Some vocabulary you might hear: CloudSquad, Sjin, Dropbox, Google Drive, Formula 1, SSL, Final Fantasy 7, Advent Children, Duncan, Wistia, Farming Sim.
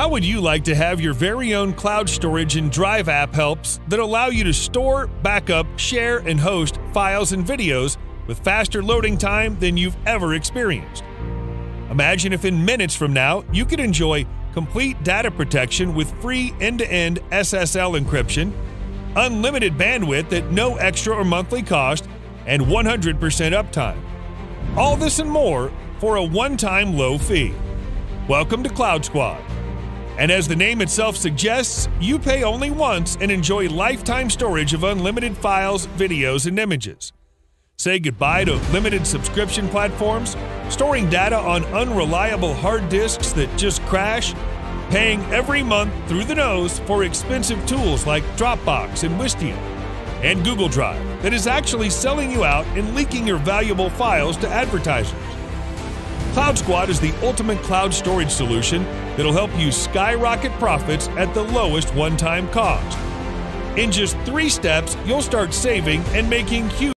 How would you like to have your very own cloud storage and drive app helps that allow you to store, backup, share, and host files and videos with faster loading time than you've ever experienced? Imagine if in minutes from now you could enjoy complete data protection with free end-to-end SSL encryption, unlimited bandwidth at no extra or monthly cost, and 100% uptime. All this and more for a one-time low fee. Welcome to CloudSquad. And as the name itself suggests, you pay only once and enjoy lifetime storage of unlimited files, videos, and images. Say goodbye to limited subscription platforms, storing data on unreliable hard disks that just crash, paying every month through the nose for expensive tools like Dropbox and Wistia, and Google Drive that is actually selling you out and leaking your valuable files to advertisers. CloudSquad is the ultimate cloud storage solution that'll help you skyrocket profits at the lowest one-time cost. In just 3 steps, you'll start saving and making huge